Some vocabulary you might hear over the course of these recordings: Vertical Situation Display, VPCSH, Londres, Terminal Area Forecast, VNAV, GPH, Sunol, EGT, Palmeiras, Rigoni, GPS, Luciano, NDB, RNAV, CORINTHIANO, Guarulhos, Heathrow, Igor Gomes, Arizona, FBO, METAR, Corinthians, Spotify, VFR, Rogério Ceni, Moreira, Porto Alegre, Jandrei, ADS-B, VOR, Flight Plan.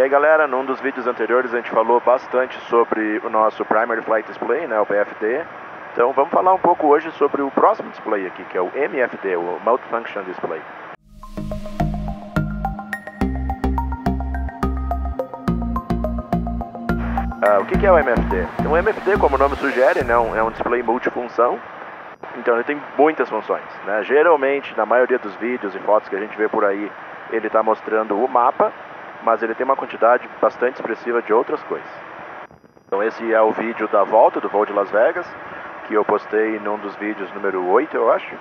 E aí galera, num dos vídeos anteriores a gente falou bastante sobre o nosso Primary Flight Display, né, o PFD. Então vamos falar um pouco hoje sobre o próximo display aqui, que é o MFD, o Multifunction Display. O que é o MFD? Então, o MFD, como o nome sugere, né, é um display multifunção. Então ele tem muitas funções, né? Geralmente, na maioria dos vídeos e fotos que a gente vê por aí, ele está mostrando o mapa, mas ele tem uma quantidade bastante expressiva de outras coisas. Então esse é o vídeo da volta do voo de Las Vegas, que eu postei num dos vídeos número 8, eu acho.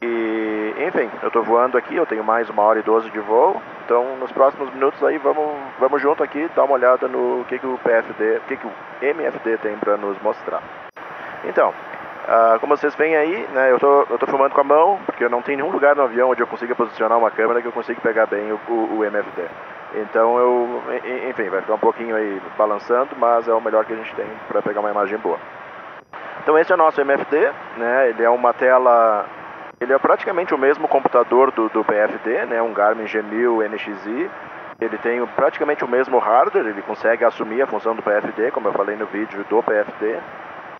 E, enfim, eu estou voando aqui, eu tenho mais 1h12 de voo, então nos próximos minutos aí vamos junto aqui dar uma olhada no que o PFD, que o MFD tem para nos mostrar. Então, como vocês veem aí, né, eu tô filmando com a mão, porque eu não tenho nenhum lugar no avião onde eu consiga posicionar uma câmera que eu consiga pegar bem o MFD. Então eu, enfim, vai ficar um pouquinho aí balançando, mas é o melhor que a gente tem para pegar uma imagem boa. Então esse é o nosso MFD, né, ele é uma tela, ele é praticamente o mesmo computador do PFD, né, um Garmin G1000 NXI. Ele tem praticamente o mesmo hardware, ele consegue assumir a função do PFD, como eu falei no vídeo do PFD.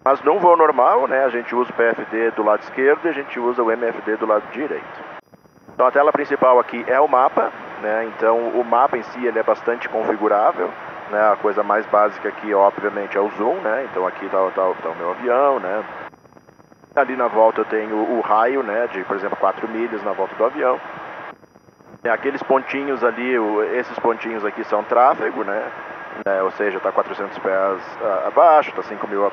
Mas num voo normal, né, a gente usa o PFD do lado esquerdo e a gente usa o MFD do lado direito. Então a tela principal aqui é o mapa, né, então o mapa em si ele é bastante configurável, né, a coisa mais básica aqui obviamente é o zoom, né, então aqui tá o meu avião, né. Ali na volta eu tenho o raio, né, de, por exemplo, 4 milhas na volta do avião. Aqueles pontinhos ali, esses pontinhos aqui são tráfego, né. É, ou seja, está 400 pés abaixo, está 5 mil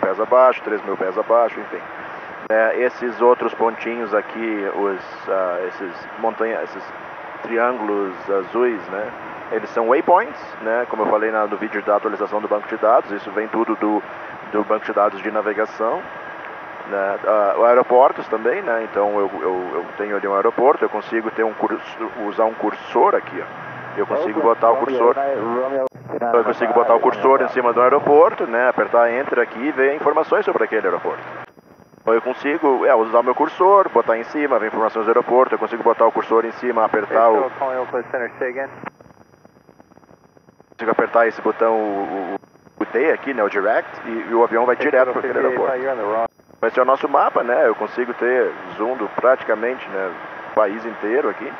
pés abaixo, 3 mil pés abaixo, enfim. É, esses outros pontinhos aqui, esses triângulos azuis, né, eles são waypoints, né, como eu falei no vídeo da atualização do banco de dados, isso vem tudo do banco de dados de navegação. Né, aeroportos também, né, então eu tenho ali um aeroporto, eu consigo ter usar um cursor aqui, ó. Eu consigo botar o cursor... Eu consigo botar o cursor em cima do aeroporto, né, apertar Enter aqui e ver informações sobre aquele aeroporto. Eu consigo usar o meu cursor, botar em cima, ver informações do aeroporto, eu consigo botar o cursor em cima, apertar o... Consigo apertar esse botão, o T aqui, né, o Direct, e o avião vai direto para aquele aeroporto. Esse é o nosso mapa, né, eu consigo ter zoom do praticamente, né, o país inteiro aqui.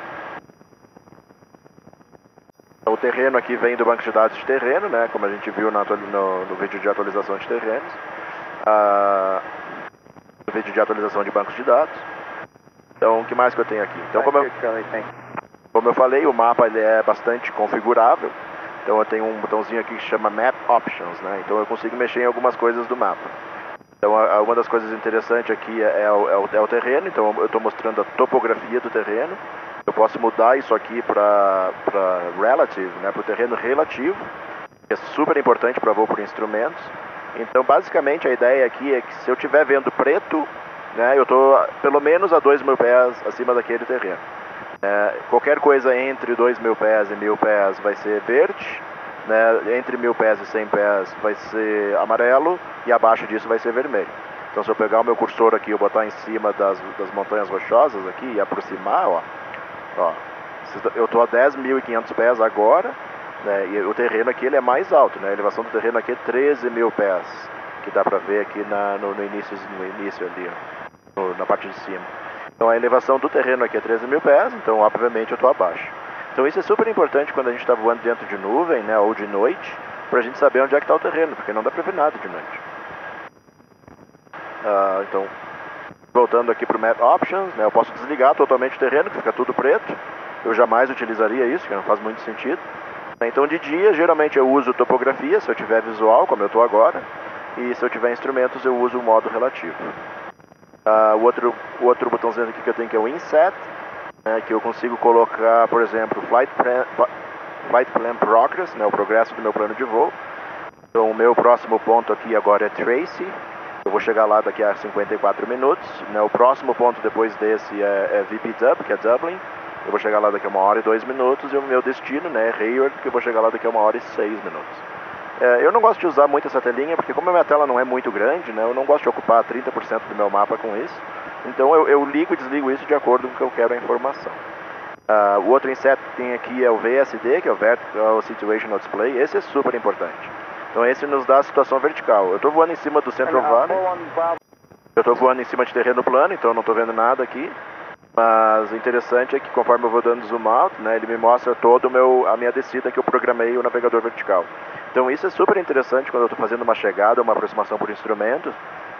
O terreno aqui vem do banco de dados de terreno, né, como a gente viu no vídeo de atualização de terrenos, no vídeo de atualização de bancos de dados. Então, o que mais que eu tenho aqui? Então, como eu falei, o mapa ele é bastante configurável. Então, eu tenho um botãozinho aqui que chama Map Options, né, então eu consigo mexer em algumas coisas do mapa. Então, uma das coisas interessantes aqui é o terreno, então eu estou mostrando a topografia do terreno. Eu posso mudar isso aqui para relative, né, para o terreno relativo, que é super importante para voo por instrumentos. Então, basicamente, a ideia aqui é que se eu estiver vendo preto, né, eu estou pelo menos a 2 mil pés acima daquele terreno. É, qualquer coisa entre 2 mil pés e 1000 pés vai ser verde, né, entre 1000 pés e 100 pés vai ser amarelo e abaixo disso vai ser vermelho. Então, se eu pegar o meu cursor aqui e botar em cima das montanhas rochosas aqui e aproximar, ó, eu estou a 10.500 pés agora, né, e o terreno aqui ele é mais alto, né, a elevação do terreno aqui é 13 mil pés, que dá para ver aqui no início ali, ó, na parte de cima. Então a elevação do terreno aqui é 13 mil pés, então obviamente eu estou abaixo. Então isso é super importante quando a gente está voando dentro de nuvem, né, ou de noite, para a gente saber onde é que está o terreno, porque não dá para ver nada de noite. Então... Voltando aqui para o Map Options, né, eu posso desligar totalmente o terreno, que fica tudo preto. Eu jamais utilizaria isso, que não faz muito sentido. Então de dia, geralmente eu uso topografia, se eu tiver visual, como eu estou agora. E se eu tiver instrumentos, eu uso o modo relativo. O outro botãozinho aqui que eu tenho que é o Inset, né, que eu consigo colocar, por exemplo, Flight Plan Progress, né, o progresso do meu plano de voo. Então o meu próximo ponto aqui agora é Tracy. Eu vou chegar lá daqui a 54 minutos, né? O próximo ponto depois desse é VP Dub, que é Dublin. Eu vou chegar lá daqui a 1h02 e o meu destino, né, é Hayward, que eu vou chegar lá daqui a 1h06. Eu não gosto de usar muito essa telinha, porque como a minha tela não é muito grande, né, eu não gosto de ocupar 30% do meu mapa com isso. Então eu ligo e desligo isso de acordo com o que eu quero a informação. O outro inseto que tem aqui é o VSD, que é o Vertical Situation Display. Esse é super importante. Então esse nos dá a situação vertical. Eu estou voando em cima do Central Valley. Eu estou voando em cima de terreno plano, então não estou vendo nada aqui. Mas o interessante é que conforme eu vou dando zoom out, né, ele me mostra toda a minha descida que eu programei o navegador vertical. Então isso é super interessante quando eu estou fazendo uma chegada, uma aproximação por instrumentos,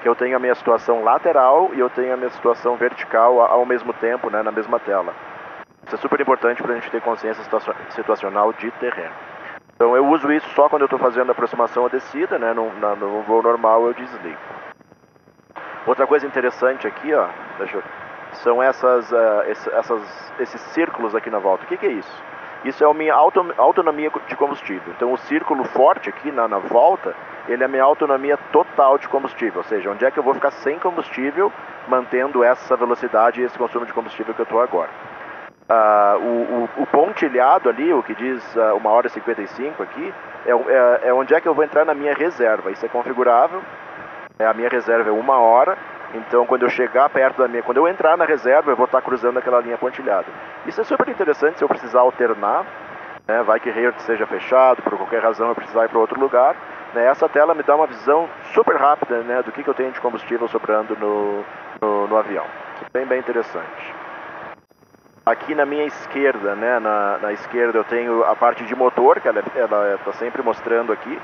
que eu tenho a minha situação lateral e eu tenho a minha situação vertical ao mesmo tempo, né, na mesma tela. Isso é super importante para a gente ter consciência situacional de terreno. Então eu uso isso só quando eu estou fazendo a aproximação à descida, né? No voo normal eu desligo. Outra coisa interessante aqui, ó, são esses círculos aqui na volta. O que é isso? Isso é a minha autonomia de combustível. Então o círculo forte aqui na volta, ele é a minha autonomia total de combustível. Ou seja, onde é que eu vou ficar sem combustível, mantendo essa velocidade e esse consumo de combustível que eu estou agora. O pontilhado ali, o que diz 1 hora e 55 aqui, é onde é que eu vou entrar na minha reserva. Isso é configurável, a minha reserva é 1 hora, então quando eu chegar perto da minha, quando eu entrar na reserva, eu vou estar cruzando aquela linha pontilhada. Isso é super interessante se eu precisar alternar, né, vai que Hayward seja fechado, por qualquer razão eu precisar ir para outro lugar, né, essa tela me dá uma visão super rápida, né, do que eu tenho de combustível sobrando no avião. Bem interessante. Aqui na minha esquerda, né, na esquerda eu tenho a parte de motor, que ela está sempre mostrando aqui.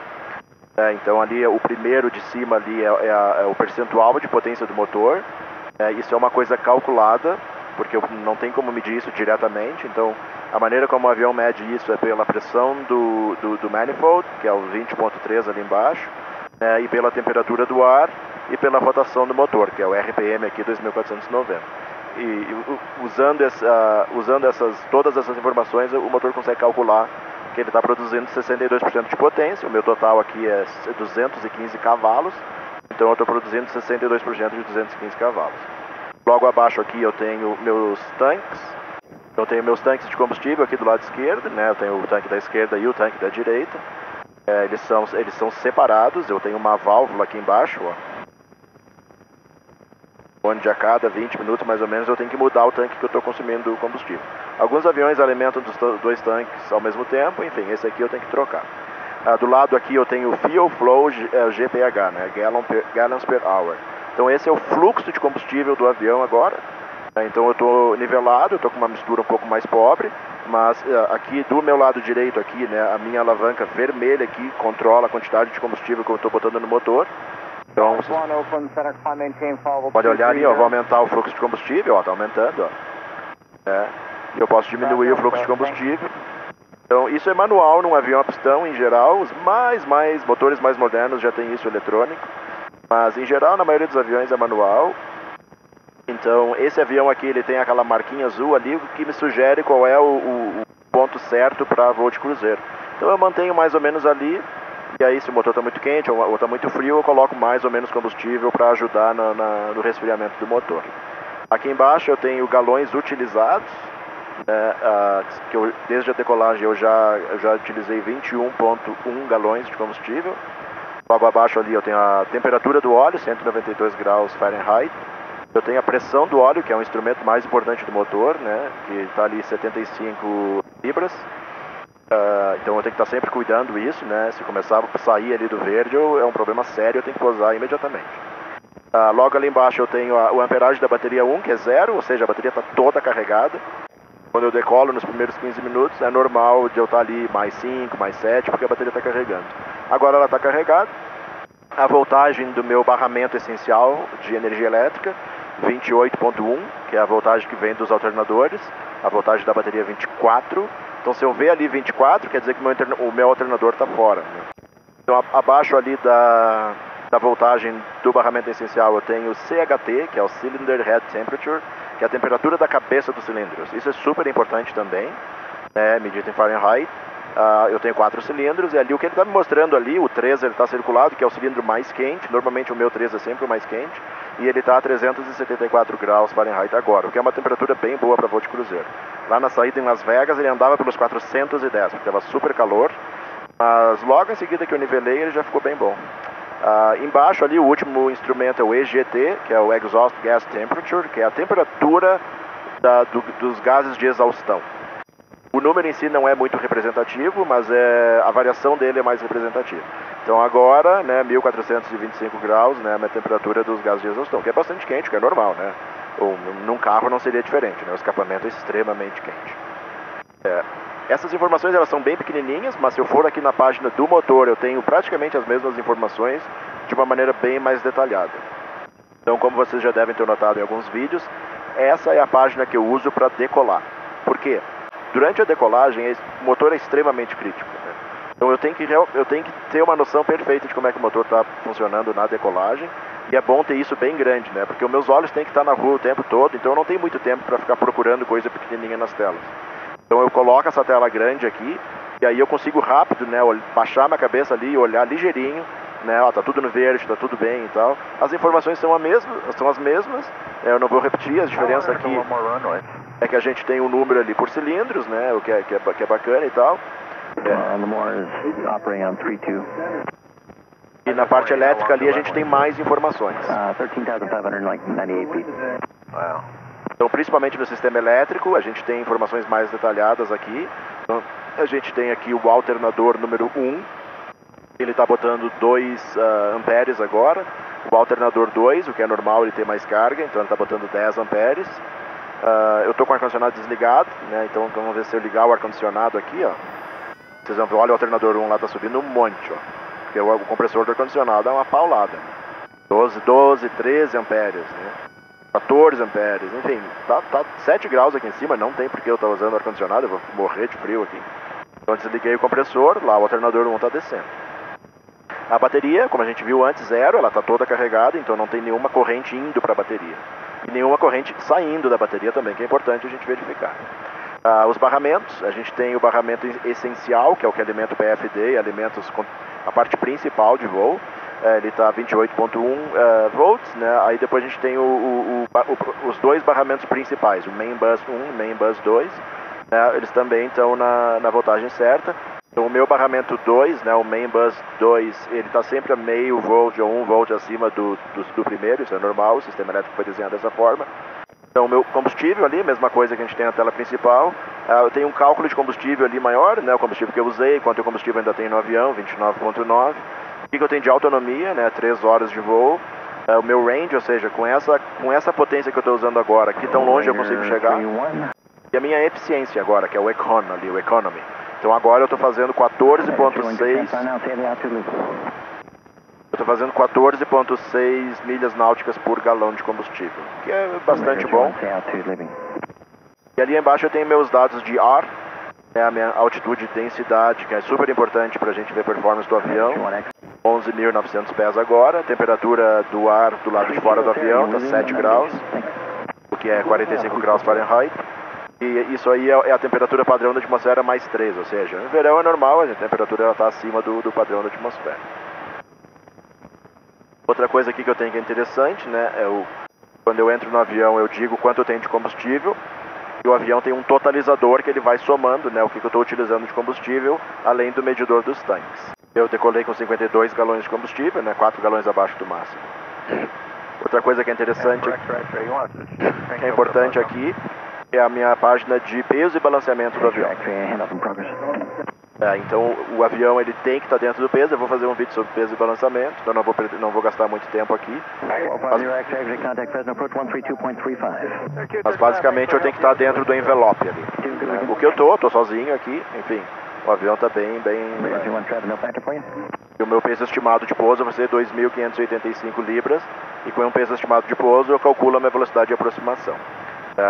É, então ali o primeiro de cima ali é o percentual de potência do motor. É, isso é uma coisa calculada, porque não tem como medir isso diretamente. Então a maneira como o avião mede isso é pela pressão do manifold, que é o 20.3 ali embaixo, é, e pela temperatura do ar e pela rotação do motor, que é o RPM aqui 2490. E usando todas essas informações, o motor consegue calcular que ele está produzindo 62% de potência. O meu total aqui é 215 cavalos, então eu estou produzindo 62% de 215 cavalos. Logo abaixo aqui eu tenho meus tanques. Eu tenho meus tanques de combustível aqui do lado esquerdo, né? Eu tenho o tanque da esquerda e o tanque da direita. É, eles são separados. Eu tenho uma válvula aqui embaixo, ó, onde a cada 20 minutos, mais ou menos, eu tenho que mudar o tanque que eu estou consumindo o combustível. Alguns aviões alimentam dos dois tanques ao mesmo tempo, enfim, esse aqui eu tenho que trocar. Do lado aqui eu tenho o Fuel Flow GPH, né? Gallons per Hour. Então esse é o fluxo de combustível do avião agora. Então eu estou nivelado, eu estou com uma mistura um pouco mais pobre, mas aqui do meu lado direito, aqui, né, a minha alavanca vermelha aqui controla a quantidade de combustível que eu estou botando no motor. Então, pode olhar ali, ó, vou aumentar o fluxo de combustível, está aumentando, ó. É, eu posso diminuir o fluxo de combustível. Então isso é manual num avião a pistão em geral, os mais motores mais modernos já tem isso eletrônico, mas em geral na maioria dos aviões é manual. Então esse avião aqui ele tem aquela marquinha azul ali que me sugere qual é o ponto certo para voo de cruzeiro. Então eu mantenho mais ou menos ali. E aí, se o motor está muito quente ou está muito frio, eu coloco mais ou menos combustível para ajudar no resfriamento do motor. Aqui embaixo eu tenho galões utilizados, né, que desde a decolagem eu já utilizei 21.1 galões de combustível. Logo abaixo ali eu tenho a temperatura do óleo, 192 graus Fahrenheit. Eu tenho a pressão do óleo, que é um instrumento mais importante do motor, né, que está ali 75 libras. Então eu tenho que estar sempre cuidando isso, né? Se começar a sair ali do verde, é um problema sério, eu tenho que posar imediatamente. Logo ali embaixo eu tenho o amperagem da bateria 1, que é 0, ou seja, a bateria está toda carregada. Quando eu decolo nos primeiros 15 minutos, é normal de eu estar ali mais 5, mais 7, porque a bateria está carregando. Agora ela está carregada. A voltagem do meu barramento essencial de energia elétrica, 28.1, que é a voltagem que vem dos alternadores. A voltagem da bateria é 24. Então se eu ver ali 24, quer dizer que o meu alternador está fora. Então abaixo ali da voltagem do barramento essencial eu tenho o CHT, que é o Cylinder Head Temperature, que é a temperatura da cabeça dos cilindros. Isso é super importante também, né, medida em Fahrenheit. Eu tenho 4 cilindros e ali o que ele está me mostrando ali, o 3 está circulado, que é o cilindro mais quente. Normalmente o meu 3 é sempre o mais quente. E ele está a 374 graus Fahrenheit agora, o que é uma temperatura bem boa para voo de cruzeiro. Lá na saída em Las Vegas ele andava pelos 410, porque estava super calor. Mas logo em seguida que eu nivelei ele já ficou bem bom. Embaixo ali o último instrumento é o EGT, que é o Exhaust Gas Temperature, que é a temperatura dos gases de exaustão. O número em si não é muito representativo, mas a variação dele é mais representativa. Então agora, né, 1425 graus, né, a temperatura dos gases de exaustão, que é bastante quente, que é normal, né? Num carro não seria diferente, né? O escapamento é extremamente quente. Essas informações elas são bem pequenininhas, mas se eu for aqui na página do motor, eu tenho praticamente as mesmas informações de uma maneira bem mais detalhada. Então, como vocês já devem ter notado em alguns vídeos, essa é a página que eu uso para decolar. Por quê? Durante a decolagem, o motor é extremamente crítico, né? Então eu tenho que ter uma noção perfeita de como é que o motor está funcionando na decolagem. E é bom ter isso bem grande, né? Porque os meus olhos têm que estar na rua o tempo todo, então eu não tenho muito tempo para ficar procurando coisa pequenininha nas telas. Então eu coloco essa tela grande aqui, e aí eu consigo rápido, né, baixar minha cabeça ali e olhar ligeirinho, né, ó, tá tudo no verde, tá tudo bem e tal. As informações são as mesmas, eu não vou repetir, as diferenças aqui é que a gente tem um número ali por cilindros, né, o que é bacana e tal. E na parte elétrica ali a gente tem mais informações. Então, principalmente no sistema elétrico, a gente tem informações mais detalhadas aqui. Então, a gente tem aqui o alternador número 1, ele está botando 2 amperes agora. O alternador 2, o que é normal, ele tem mais carga, então ele está botando 10 amperes. Eu estou com o ar-condicionado desligado, né? Então vamos ver se eu ligar o ar-condicionado aqui, ó. Vocês vão ver, olha o alternador 1 lá, está subindo um monte, ó. Porque o compressor do ar-condicionado é uma paulada, 13 amperes, né? 14 amperes, enfim, tá 7 graus aqui em cima, não tem porque eu estar usando ar-condicionado, eu vou morrer de frio aqui. Então desliguei o compressor, lá o alternador 1 está descendo. A bateria, como a gente viu antes, zero, ela está toda carregada, então não tem nenhuma corrente indo para a bateria. E nenhuma corrente saindo da bateria também, que é importante a gente verificar. Os barramentos, a gente tem o barramento essencial, que é o que alimenta o PFD e a parte principal de voo. Ele está a 28.1 volts, né? Aí depois a gente tem os dois barramentos principais, o Main Bus 1 e Main Bus 2, né? Eles também estão na voltagem certa. Então, o meu barramento 2, né, o Main Bus 2, ele está sempre a meio volt ou 1 volt acima do primeiro, isso é normal, o sistema elétrico foi desenhado dessa forma. Então o meu combustível ali, mesma coisa que a gente tem na tela principal. Eu tenho um cálculo de combustível ali maior, né, o combustível que eu usei, quanto o combustível ainda tem no avião, 29.9. O que eu tenho de autonomia, né, 3 horas de voo, o meu range, ou seja, com essa potência que eu estou usando agora, que tão longe eu consigo chegar, e a minha eficiência agora, que é o economy. Então agora eu estou fazendo 14.6, milhas náuticas por galão de combustível, que é bastante bom. E ali embaixo eu tenho meus dados de ar, a minha altitude e densidade, que é super importante para a gente ver a performance do avião. 11.900 pés agora, temperatura do ar do lado de fora do avião está 7 graus, o que é 45 graus Fahrenheit, e isso aí é a temperatura padrão da atmosfera mais 3, ou seja, no verão é normal, a temperatura está acima do padrão da atmosfera. Outra coisa aqui que eu tenho que é interessante, né, quando eu entro no avião eu digo quanto eu tenho de combustível, e o avião tem um totalizador que ele vai somando, né, o que eu estou utilizando de combustível, além do medidor dos tanques. Eu decolei com 52 galões de combustível, né, 4 galões abaixo do máximo. Outra coisa que é interessante, que é importante aqui, é a minha página de peso e balanceamento do avião. Então o avião ele tem que estar dentro do peso. Eu vou fazer um vídeo sobre peso e balanceamento, então não vou gastar muito tempo aqui. Mas basicamente eu tenho que estar dentro do envelope ali. O que eu tô sozinho aqui, enfim. O avião está bem. E o meu peso estimado de pouso vai ser 2.585 libras. E com um peso estimado de pouso, eu calculo a minha velocidade de aproximação.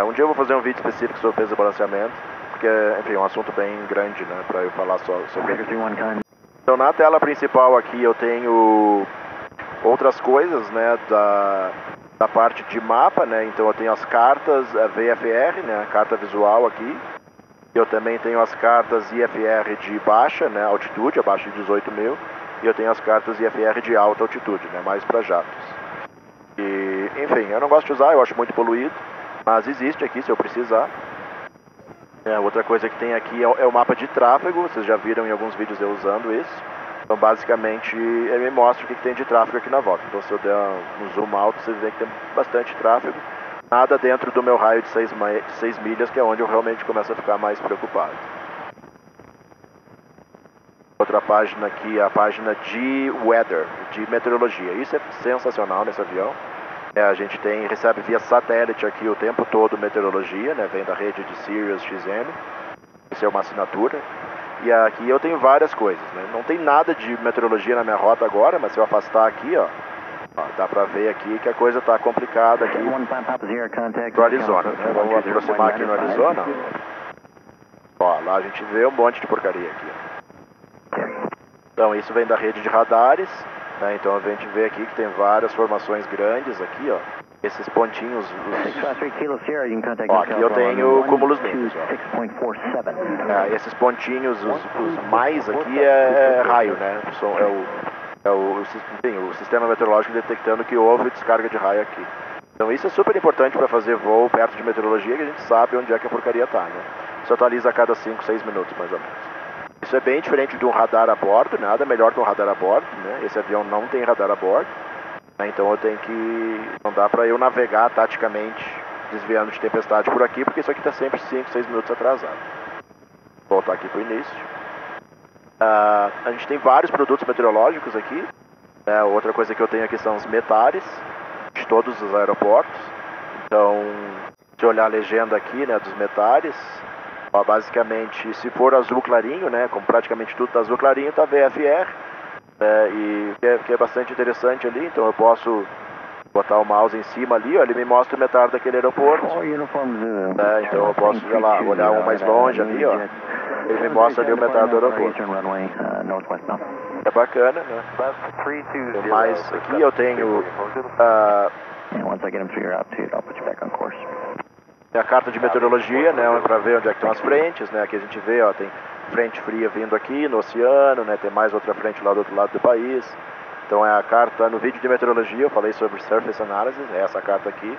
Um dia eu vou fazer um vídeo específico sobre peso e balanceamento, porque enfim, é um assunto bem grande, né, para eu falar só sobre isso. Então, na tela principal aqui, eu tenho outras coisas, né, da parte de mapa, né. Então, eu tenho as cartas VFR, né, a carta visual aqui. Eu também tenho as cartas IFR de baixa, né, altitude, abaixo de 18 mil. E eu tenho as cartas IFR de alta altitude, né, mais para jatos. E, enfim, eu não gosto de usar, eu acho muito poluído. Mas existe aqui, se eu precisar. Outra coisa que tem aqui é o mapa de tráfego. Vocês já viram em alguns vídeos eu usando isso. Então, basicamente, ele me mostra o que tem de tráfego aqui na volta. Então, se eu der um zoom alto, vocês veem que tem bastante tráfego. Nada dentro do meu raio de 6 milhas, que é onde eu realmente começo a ficar mais preocupado. Outra página aqui, a página de weather, de meteorologia. Isso é sensacional nesse avião. É, a gente tem, recebe via satélite aqui o tempo todo meteorologia, né? Vem da rede de Sirius XM. Isso é uma assinatura. E aqui eu tenho várias coisas, né? Não tem nada de meteorologia na minha rota agora, mas se eu afastar aqui, ó dá pra ver aqui que a coisa tá complicada aqui pro Arizona, né? Vamos aproximar aqui no Arizona. Ó, lá a gente vê um monte de porcaria aqui, ó. Então, isso vem da rede de radares, né? Então a gente vê aqui que tem várias formações grandes aqui, ó. Esses pontinhos, ó, aqui eu tenho cúmulos negros, ó. É, esses pontinhos, os mais aqui é raio, né? É o sistema meteorológico detectando que houve descarga de raio aqui. Então isso é super importante para fazer voo perto de meteorologia, que a gente sabe onde é que a porcaria tá, né? Isso atualiza a cada 5, 6 minutos, mais ou menos. Isso é bem diferente de um radar a bordo, nada melhor que um radar a bordo, né? Esse avião não tem radar a bordo, né? Então eu tenho que... não dá para eu navegar taticamente desviando de tempestade por aqui, porque isso aqui está sempre 5, 6 minutos atrasado. Vou voltar aqui para o início. A gente tem vários produtos meteorológicos aqui, né? Outra coisa que eu tenho aqui são os metares de todos os aeroportos. Então, se olhar a legenda aqui, né, dos metares, basicamente, se for azul clarinho, né, como praticamente tudo está azul clarinho, está VFR, né, e que é bastante interessante ali. Então eu posso botar o mouse em cima ali, ó, ele me mostra o METAR daquele aeroporto, né, então eu posso, sei lá, olhar um mais longe ali, ó, ele me mostra ali o METAR do aeroporto. É bacana, né? Mas aqui eu tenho a carta de meteorologia, né, para ver onde é que estão as frentes, né, aqui a gente vê, ó, tem frente fria vindo aqui no oceano, né, tem mais outra frente lá do outro lado do país. Então é a carta, no vídeo de meteorologia eu falei sobre Surface Analysis, é essa carta aqui.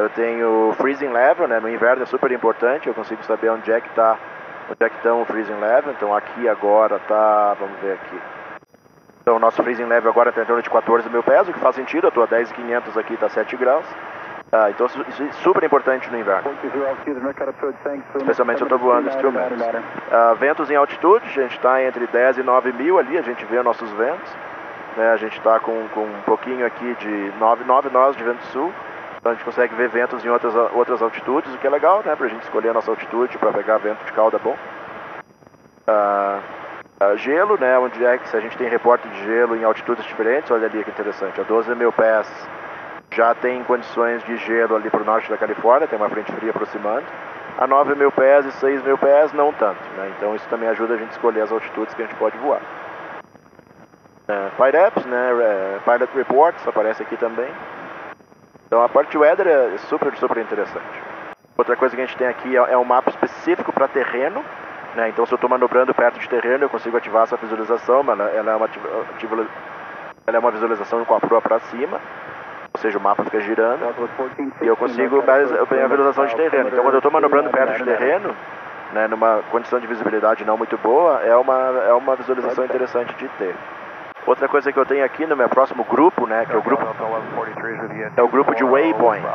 Eu tenho Freezing Level, né, no inverno é super importante, eu consigo saber onde é que tá, onde é que estão o Freezing Level, então aqui agora tá, vamos ver aqui. Então o nosso Freezing Level agora está em torno de 14 mil pés, o que faz sentido, eu estou a 10.500 aqui, está 7 graus. Então isso é super importante no inverno. Especialmente eu estou voando instrumentos. Ventos em altitude, a gente está entre 10 e 9 mil ali, a gente vê nossos ventos, né, a gente está com um pouquinho aqui de 9 nós de vento sul, então a gente consegue ver ventos em outras altitudes, o que é legal, né, para a gente escolher a nossa altitude, para pegar vento de cauda bom. Gelo, né, onde é que se a gente tem reporte de gelo em altitudes diferentes, olha ali que interessante, a 12 mil pés. Já tem condições de gelo ali para o norte da Califórnia, tem uma frente fria aproximando. A 9 mil pés e 6 mil pés, não tanto, né? Então isso também ajuda a gente a escolher as altitudes que a gente pode voar. Pilot, né? Pilot Reports aparece aqui também. Então a parte de weather é super, super interessante. Outra coisa que a gente tem aqui é um mapa específico para terreno, né? Então se eu estou manobrando perto de terreno, eu consigo ativar essa visualização, mas ela é uma visualização com a proa para cima. Ou seja, o mapa fica girando e eu consigo a visualização de terreno. Então, quando eu estou manobrando perto de terreno, né, numa condição de visibilidade não muito boa, é uma visualização interessante de ter. Outra coisa que eu tenho aqui no meu próximo grupo, né, que é o grupo de waypoints.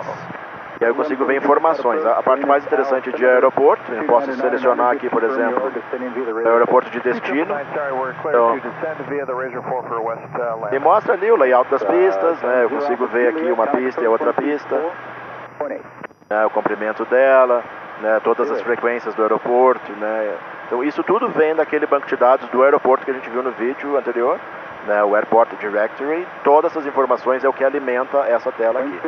E aí eu consigo ver informações. A parte mais interessante de aeroporto, eu posso selecionar aqui, por exemplo, o aeroporto de destino. Então, e mostra ali o layout das pistas, né? Eu consigo ver aqui uma pista e outra pista, né? O comprimento dela, né? Todas as frequências do aeroporto, né? Então isso tudo vem daquele banco de dados do aeroporto que a gente viu no vídeo anterior, né, o Airport Directory. Todas essas informações é o que alimenta essa tela aqui.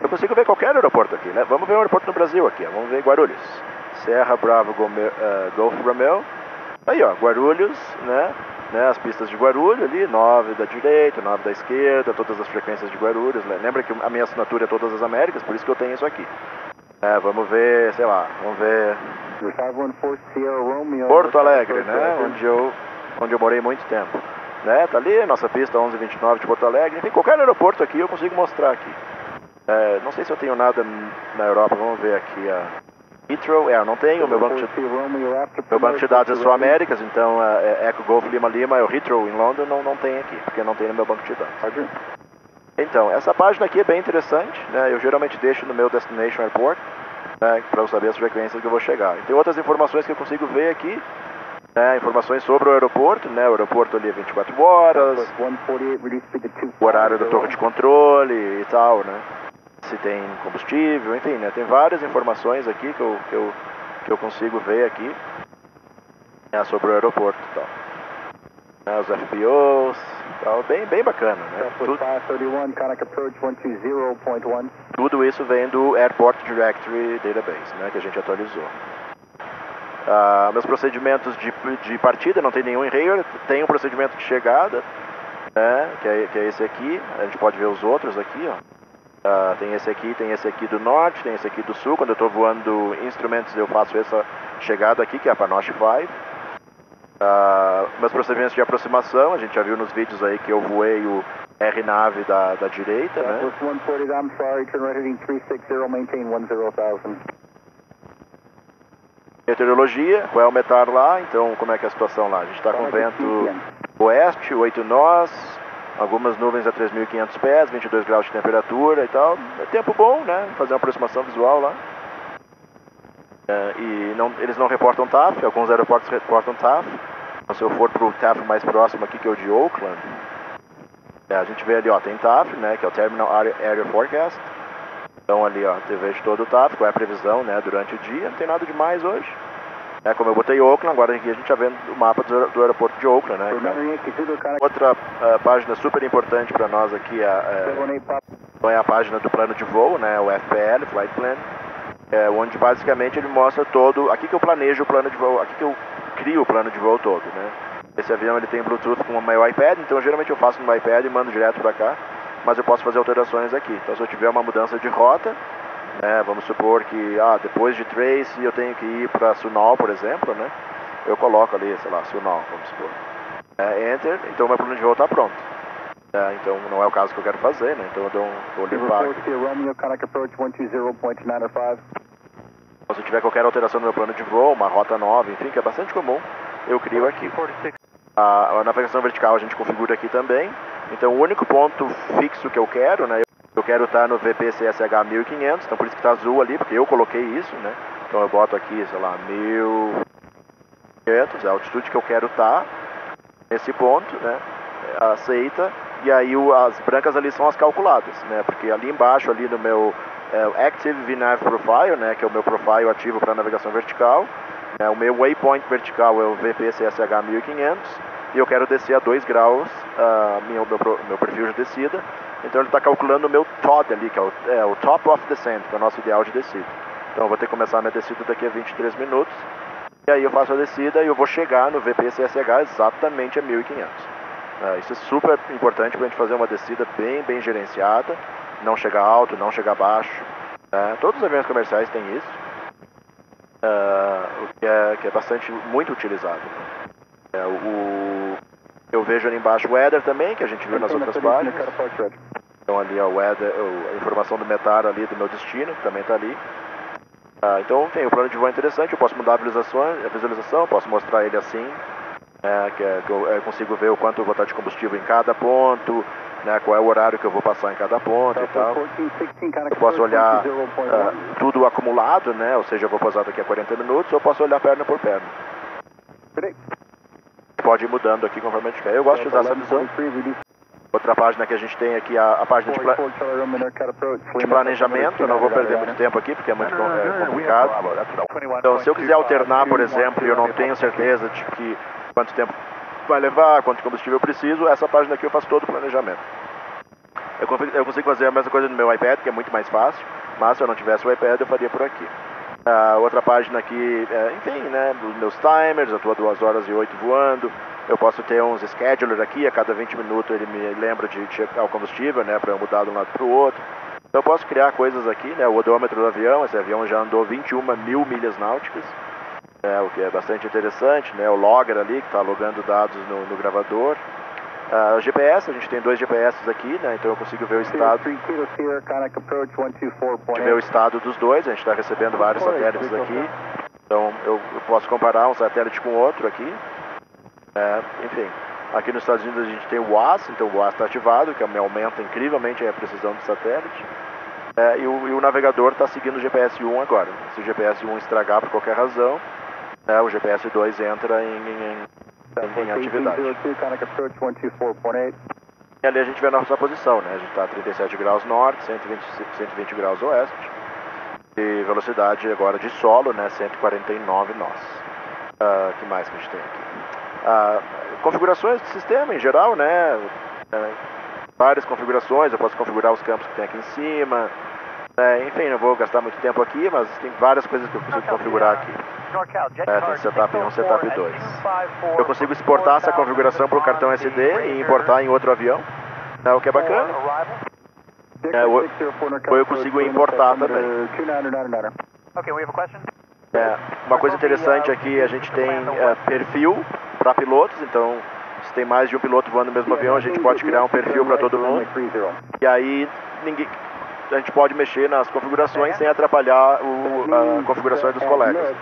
Eu consigo ver qualquer aeroporto aqui, né? Vamos ver o aeroporto no Brasil aqui, ó. Vamos ver Guarulhos. Serra Bravo Golfo Romeo. Aí, ó, Guarulhos, né? As pistas de Guarulhos ali, 9 da direita, 9 da esquerda, todas as frequências de Guarulhos, né? Lembra que a minha assinatura é todas as Américas, por isso que eu tenho isso aqui. É, vamos ver, sei lá, vamos ver... Porto Alegre, né? Onde eu morei muito tempo, né? Tá ali, nossa pista 1129 de Porto Alegre. Enfim, qualquer aeroporto aqui eu consigo mostrar aqui. É, não sei se eu tenho nada na Europa, vamos ver aqui. Heathrow, não tenho, meu banco de dados é só Américas, então Eco Golf Lima Lima, o Heathrow em Londres não tem aqui, porque não tem no meu banco de dados. Então, essa página aqui é bem interessante, né? Eu geralmente deixo no meu Destination Airport, né, para eu saber as frequências que eu vou chegar. E tem outras informações que eu consigo ver aqui. né, informações sobre o aeroporto, né, o aeroporto ali 24 horas, o horário da torre de controle e tal, né, se tem combustível, enfim, né, tem várias informações aqui que eu consigo ver aqui, né, sobre o aeroporto e tal. Né, os FBOs e tal, bem bacana, né, tudo isso vem do Airport Directory Database, né, que a gente atualizou. Meus procedimentos de partida, não tem nenhum erro, tem um procedimento de chegada, né, que é esse aqui, a gente pode ver os outros aqui, ó. Tem esse aqui do norte, tem esse aqui do sul, quando eu estou voando instrumentos eu faço essa chegada aqui, que é a Panoche 5. Meus procedimentos de aproximação, a gente já viu nos vídeos aí que eu voei o RNAV da direita, né. Meteorologia, qual é o METAR lá, então como é que é a situação lá? A gente está com vento oeste, 8 nós, algumas nuvens a 3.500 pés, 22 graus de temperatura e tal. É tempo bom, né? Fazer uma aproximação visual lá. E eles não reportam TAF, alguns aeroportos reportam TAF. Então, se eu for para o TAF mais próximo aqui, que é o de Oakland, a gente vê ali, ó, tem TAF, né, que é o Terminal Area Forecast. Então ali, ó, TV de todo o TAF, qual é a previsão, né, durante o dia, não tem nada demais hoje. É, como eu botei Oakland, agora aqui a gente já vê o mapa do aeroporto de Oakland, né? Então, outra página super importante para nós aqui é a página do plano de voo, né, o FPL, Flight Plan, onde basicamente ele mostra todo, aqui que eu planejo o plano de voo, aqui que eu crio o plano de voo todo, né. Esse avião ele tem Bluetooth com o meu iPad, então geralmente eu faço no meu iPad e mando direto para cá. Mas eu posso fazer alterações aqui. Então, se eu tiver uma mudança de rota, né, vamos supor que depois de Tracy eu tenho que ir para Sunol, por exemplo, né? Eu coloco ali, sei lá, Sunol, vamos supor. Enter, então meu plano de voo está pronto. Então, não é o caso que eu quero fazer, né? Então, eu dou vou limpar aqui. Então, se tiver qualquer alteração no meu plano de voo, uma rota nova, enfim, que é bastante comum, eu crio aqui. A navegação vertical a gente configura aqui também. Então o único ponto fixo que eu quero, né, eu quero estar no VPCSH 1500, então por isso que está azul ali, porque eu coloquei isso, né, então eu boto aqui, sei lá, 1500, é a altitude que eu quero estar, nesse ponto, né, aceita, e aí as brancas ali são as calculadas, né, porque ali embaixo, ali no meu Active VNAV Profile, né, que é o meu profile ativo para navegação vertical, né, o meu waypoint vertical é o VPCSH 1500, e eu quero descer a 2 graus meu perfil de descida, então ele está calculando o meu TOD ali, que é o Top of Descent, que é o nosso ideal de descida. Então eu vou ter que começar a minha descida daqui a 23 minutos, e aí eu faço a descida e eu vou chegar no VPCSH exatamente a 1500. Isso é super importante para a gente fazer uma descida bem gerenciada, não chegar alto, não chegar baixo. Todos os aviões comerciais têm isso, o que é bastante, muito utilizado. Eu vejo ali embaixo o weather também, que a gente viu nas outras páginas. Então ali o weather, a informação do METAR ali do meu destino, que também está ali. Então tem o plano de voo interessante, eu posso mudar a visualização, posso mostrar ele assim, que eu consigo ver o quanto eu vou estar de combustível em cada ponto, né, qual é o horário que eu vou passar em cada ponto e tal. Eu posso olhar tudo acumulado, né, ou seja, eu vou pousar daqui a 40 minutos, ou eu posso olhar perna por perna. Pode ir mudando aqui conforme a gente quer. Eu gosto de usar essa visão. Outra página que a gente tem aqui é a página de planejamento. Eu não vou perder muito tempo aqui porque é muito complicado. Então, se eu quiser alternar, por exemplo, e eu não tenho certeza de que quanto tempo vai levar, quanto combustível eu preciso, essa página aqui eu faço todo o planejamento. Eu consigo fazer a mesma coisa no meu iPad, que é muito mais fácil, mas se eu não tivesse o iPad, eu faria por aqui. Outra página aqui, enfim, né, dos meus timers, eu estou a 2 horas e 8 voando, eu posso ter uns schedulers aqui, a cada 20 minutos ele me lembra de checar o combustível, né, para eu mudar de um lado para o outro. Então eu posso criar coisas aqui, né, o odômetro do avião, esse avião já andou 21 mil milhas náuticas, o que é bastante interessante, né, o logger ali que está logando dados no gravador. GPS, a gente tem 2 GPS aqui, né, então eu consigo ver o estado, dos dois, a gente está recebendo vários satélites aqui, então eu posso comparar um satélite com outro aqui, enfim, aqui nos Estados Unidos a gente tem o WAAS, então o WAAS está ativado, que aumenta incrivelmente a precisão do satélite, e o navegador está seguindo o GPS 1 agora, se o GPS 1 estragar por qualquer razão, É, o GPS 2 entra em atividade. E ali a gente vê a nossa posição, né? A gente está a 37 graus norte, 120 graus oeste. E velocidade agora de solo, né? 149 nós. O que mais que a gente tem aqui? Configurações do sistema em geral, né? Várias configurações, eu posso configurar os campos que tem aqui em cima. Enfim, não vou gastar muito tempo aqui, mas tem várias coisas que eu consigo configurar aqui. Tem setup 1, setup 2. Eu consigo exportar essa configuração para o cartão SD e importar em outro avião, né, o que é bacana. Ou eu consigo importar também. Uma coisa interessante aqui, a gente tem perfil para pilotos, então se tem mais de um piloto voando no mesmo avião, a gente pode criar um perfil para todo mundo. E aí a gente pode mexer nas configurações sem atrapalhar as configurações dos colegas.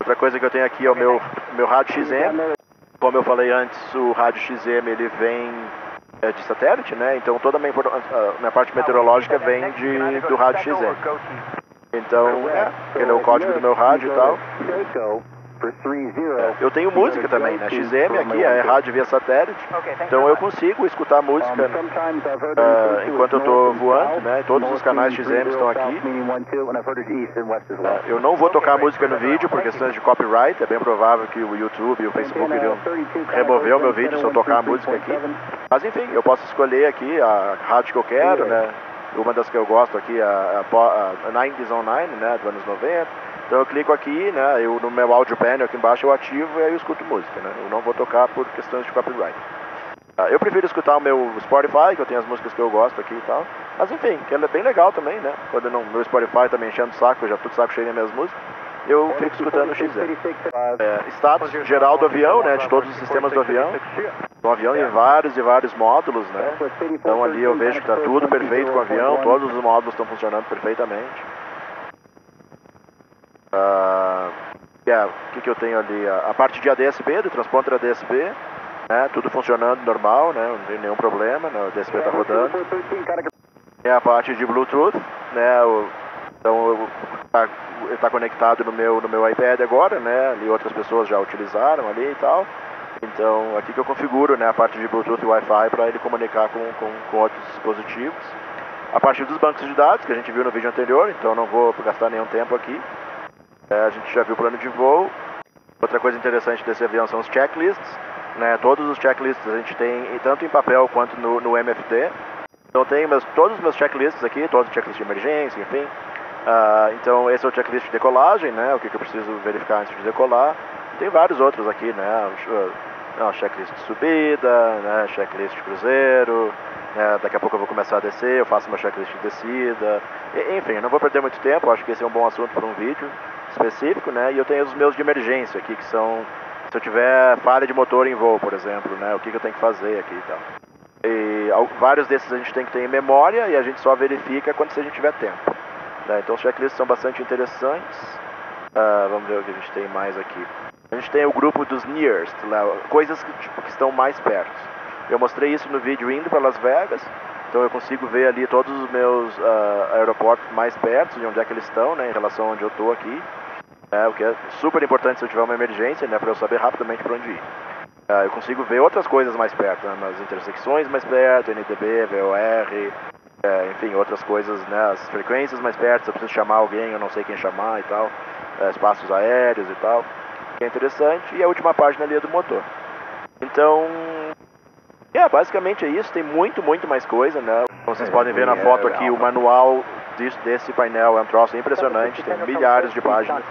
Outra coisa que eu tenho aqui é o meu rádio XM. Como eu falei antes, o rádio XM ele vem de satélite, né? Então toda a minha parte meteorológica vem do rádio XM. Então, ele é o código do meu rádio e tal. Eu tenho música também, né? XM aqui é rádio via satélite. Então eu consigo escutar música enquanto eu estou voando, né? Todos os canais XM estão aqui. Eu não vou tocar música no vídeo por questões de copyright. É bem provável que o YouTube e o Facebook iriam remover o meu vídeo se eu tocar a música aqui. Mas enfim, eu posso escolher aqui a rádio que eu quero, né? Uma das que eu gosto aqui é a 90s Online, né, dos anos 90. Então eu clico aqui, né, no meu audio panel aqui embaixo eu ativo e aí eu escuto música, né. Eu não vou tocar por questões de copyright. Eu prefiro escutar o meu Spotify, que eu tenho as músicas que eu gosto aqui e tal. Mas enfim, que é bem legal também, né. Quando meu Spotify tá me enchendo o saco, eu já tô de saco cheio das minhas músicas, eu fico escutando o XM. Status geral do avião, né, de todos os sistemas do avião. O avião tem vários e vários módulos, né? Então ali eu vejo que está tudo perfeito com o avião, todos os módulos estão funcionando perfeitamente. O que eu tenho ali? A parte de ADS-B, do transponder ADS-B, né? Tudo funcionando normal, né? Não tem nenhum problema, né? O ADS-B está rodando. Tem a parte de Bluetooth, né? Então ele está conectado no meu iPad agora, né? E outras pessoas já utilizaram ali e tal. Então, aqui que eu configuro, né, a parte de Bluetooth e Wi-Fi para ele comunicar com outros dispositivos. A partir dos bancos de dados, que a gente viu no vídeo anterior, então não vou gastar nenhum tempo aqui. A gente já viu o plano de voo. Outra coisa interessante desse avião são os checklists, né, todos os checklists a gente tem, tanto em papel quanto no MFD. Então tem todos os meus checklists aqui, todos os checklists de emergência, enfim. Então esse é o checklist de decolagem, né, o que eu preciso verificar antes de decolar. Tem vários outros aqui, né, checklist de subida, né, checklist de cruzeiro, né, daqui a pouco eu vou começar a descer, eu faço uma checklist de descida, enfim, não vou perder muito tempo, acho que esse é um bom assunto para um vídeo específico, né, e eu tenho os meus de emergência aqui, que são, se eu tiver falha de motor em voo, por exemplo, né, o que eu tenho que fazer aqui e tal. E vários desses a gente tem que ter em memória e a gente só verifica quando a gente tiver tempo, né, então os checklists são bastante interessantes. Vamos ver o que a gente tem mais aqui. A gente tem o grupo dos nearest, coisas que estão mais perto. Eu mostrei isso no vídeo indo para Las Vegas, então eu consigo ver ali todos os meus aeroportos mais perto, de onde é que eles estão, né, em relação a onde eu estou aqui. O que é super importante se eu tiver uma emergência, né, para eu saber rapidamente para onde ir. Eu consigo ver outras coisas mais perto, né, nas intersecções mais perto, NDB, VOR, enfim, outras coisas, né, as frequências mais perto, se eu preciso chamar alguém, eu não sei quem chamar e tal, espaços aéreos e tal. É interessante, e a última página ali é do motor. Então, basicamente é isso, tem muito mais coisa, né? Como vocês podem ver na foto aqui, o manual desse painel é um troço impressionante, tem milhares de páginas.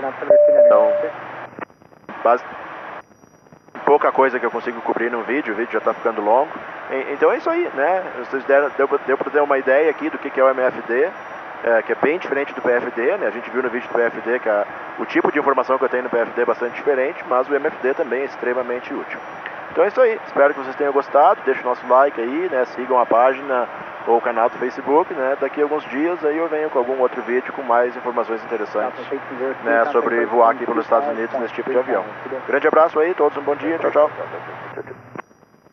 Então, pouca coisa que eu consigo cobrir num vídeo, o vídeo já está ficando longo. Então é isso aí, né? Vocês deu para ter uma ideia aqui do que é o MFD. Que é bem diferente do PFD, né? A gente viu no vídeo do PFD que o tipo de informação que eu tenho no PFD é bastante diferente, mas o MFD também é extremamente útil. Então é isso aí, espero que vocês tenham gostado, deixem o nosso like aí, né? Sigam a página ou o canal do Facebook, né? Daqui a alguns dias aí eu venho com algum outro vídeo com mais informações interessantes, né, sobre voar aqui pelos Estados Unidos nesse tipo de avião. Grande abraço aí, todos um bom dia, tchau, tchau.